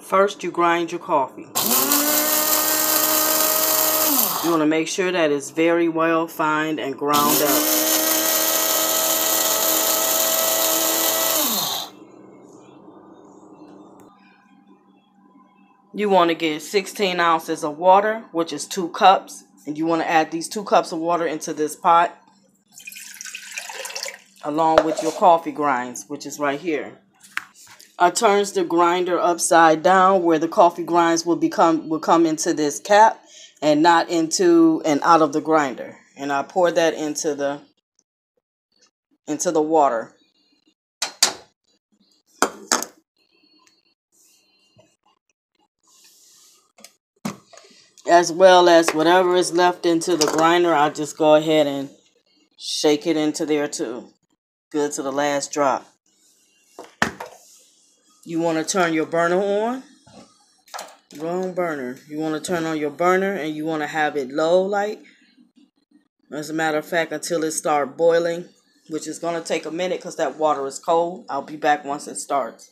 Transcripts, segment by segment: First, you grind your coffee. You want to make sure that it's very well fined and ground up. You want to get 16 ounces of water, which is 2 cups, and you want to add these 2 cups of water into this pot along with your coffee grinds, which is right here. I turn the grinder upside down where the coffee grinds will come into this cap and not into and out of the grinder, and I pour that into the water. As well as whatever is left into the grinder, I'll just go ahead and shake it into there too. Good to the last drop. You want to turn your burner on. Wrong burner. You want to turn on your burner and you want to have it low light. As a matter of fact, until it starts boiling, which is going to take a minute because that water is cold. I'll be back once it starts.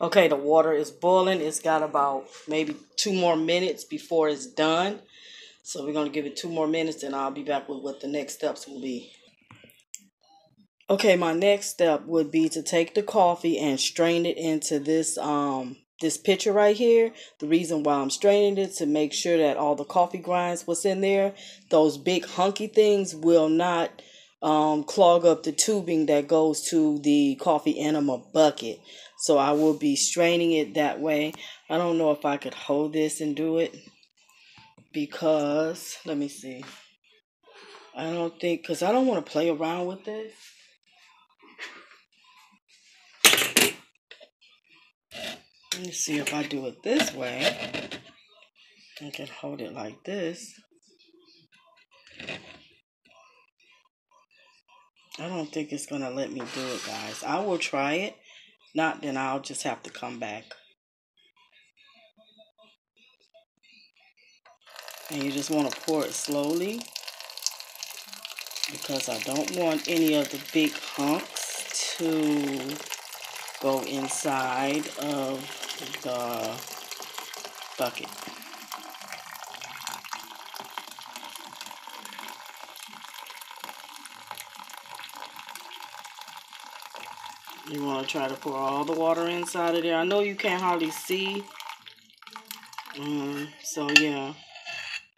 Okay, the water is boiling. It's got about maybe 2 more minutes before it's done. So we're going to give it 2 more minutes and I'll be back with what the next steps will be. Okay, my next step would be to take the coffee and strain it into this pitcher right here. The reason why I'm straining it to make sure that all the coffee grinds was in there. Those big hunky things will not clog up the tubing that goes to the coffee enema bucket. So I will be straining it that way. I don't know if I could hold this and do it because, let me see. I don't think, because I don't want to play around with this. Let me see if I do it this way. I can hold it like this. I don't think it's going to let me do it, guys. I will try it. Not, then I'll just have to come back. And you just want to pour it slowly because I don't want any of the big hunks to go inside of the bucket. You want to try to pour all the water inside of there. I know you can't hardly see. So yeah.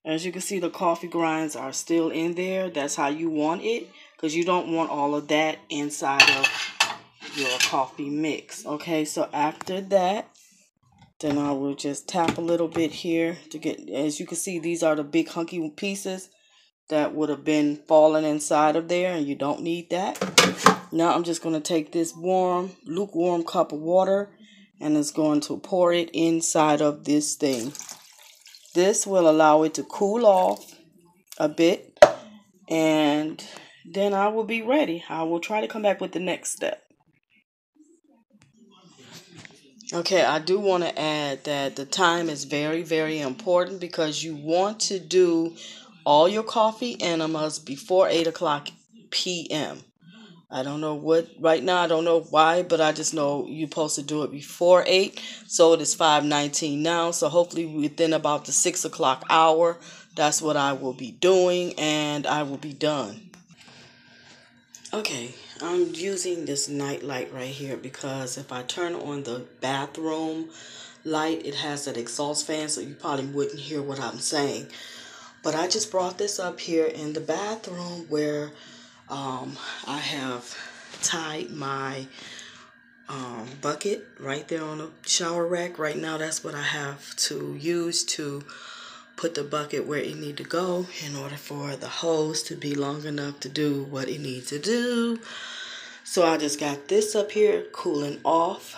As you can see, the coffee grinds are still in there. That's how you want it. Because you don't want all of that inside of your coffee mix. Okay, so after that, then I will just tap a little bit here to get, as you can see, these are the big hunky pieces that would have been falling inside of there, and you don't need that. Now I'm just going to take this lukewarm cup of water and it's going to pour it inside of this thing. This will allow it to cool off a bit and then I will be ready. I will try to come back with the next step. Okay, I do want to add that the time is very, very important because you want to do all your coffee enemas before 8:00 p.m. I don't know what, right now I don't know why, but I just know you're supposed to do it before 8. So it is 5:19 now. So hopefully within about the 6 o'clock hour, that's what I will be doing and I will be done. Okay, I'm using this night light right here because if I turn on the bathroom light, it has that exhaust fan, so you probably wouldn't hear what I'm saying. But I just brought this up here in the bathroom where I have tied my bucket right there on the shower rack. Right now, that's what I have to use to put the bucket where it needs to go in order for the hose to be long enough to do what it needs to do. So I just got this up here cooling off.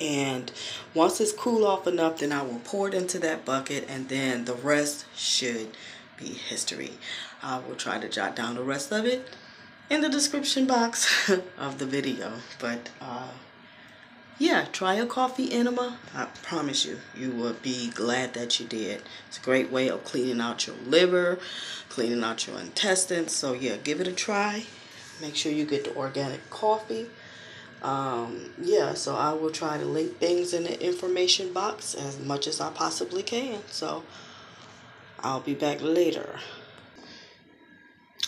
And once it's cool off enough, then I will pour it into that bucket and then the rest should be history. I will try to jot down the rest of it in the description box of the video. But yeah, try a coffee enema. I promise you, you will be glad that you did. It's a great way of cleaning out your liver, cleaning out your intestines. So yeah, give it a try. Make sure you get the organic coffee. Yeah, so I will try to link things in the information box as much as I possibly can. So I'll be back later.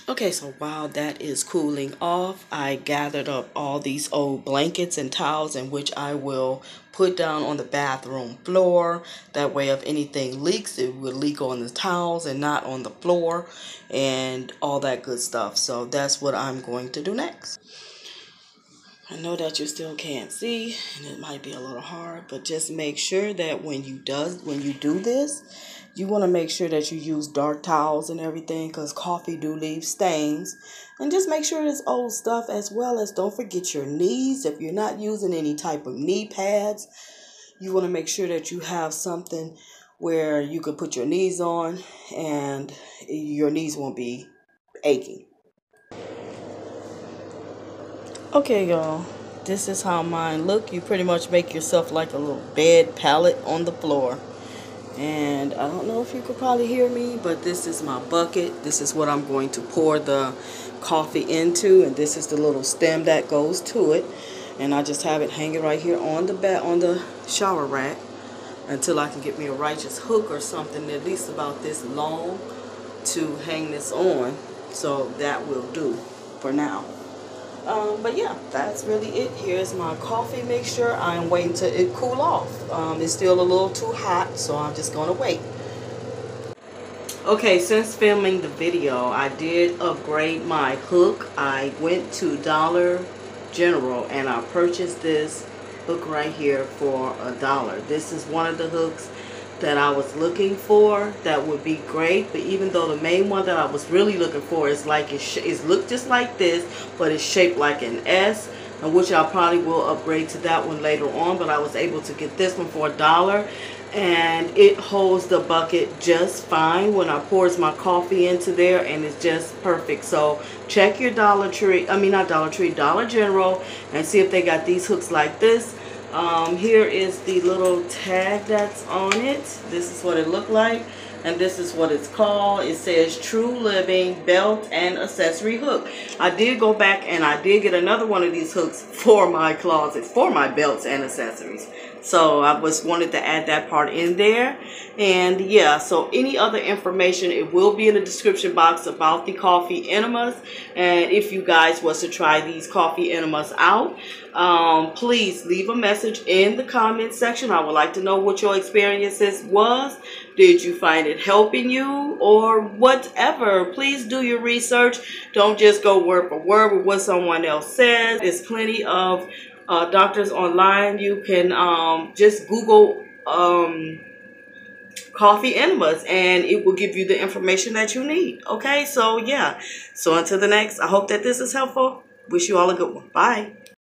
Okay, so while that is cooling off, I gathered up all these old blankets and towels, in which I will put down on the bathroom floor. That way, if anything leaks, it will leak on the towels and not on the floor and all that good stuff. So that's what I'm going to do next. I know that you still can't see and it might be a little hard, but just make sure that when you do this, you want to make sure that you use dark towels and everything, because coffee do leave stains. And just make sure it's old stuff, as well as don't forget your knees. If you're not using any type of knee pads, you want to make sure that you have something where you could put your knees on and your knees won't be aching. Okay, y'all, this is how mine look. You pretty much make yourself like a little bed pallet on the floor. And I don't know if you could probably hear me, but this is my bucket. This is what I'm going to pour the coffee into, and this is the little stem that goes to it. And I just have it hanging right here on the shower rack until I can get me a righteous hook or something at least about this long to hang this on. So that will do for now. But yeah, that's really it. Here's my coffee mixture. I'm waiting till it cool off. It's still a little too hot, so I'm just gonna wait. Okay, since filming the video, I did upgrade my hook. I went to Dollar General and I purchased this hook right here for $1. This is one of the hooks that I was looking for that would be great, but even though the main one that I was really looking for is like it's looked just like this, but it's shaped like an S, and which I probably will upgrade to that one later on, but I was able to get this one for $1, and it holds the bucket just fine when I pours my coffee into there, and it's just perfect. So check your Dollar General and see if they got these hooks like this. Here is the little tag that's on it. This is what it looked like, and this is what it's called. It says True Living Belt and Accessory Hook. I did go back and I did get another one of these hooks for my closet, for my belts and accessories. So I just wanted to add that part in there. And yeah, so any other information, it will be in the description box about the coffee enemas. And if you guys was to try these coffee enemas out, please leave a message in the comment section. I would like to know what your experiences was. Did you find it helping you or whatever? Please do your research. Don't just go word for word with what someone else says. There's plenty of doctors online. You can just Google coffee enemas and it will give you the information that you need. Okay, so yeah. So until the next, I hope that this is helpful. Wish you all a good one. Bye.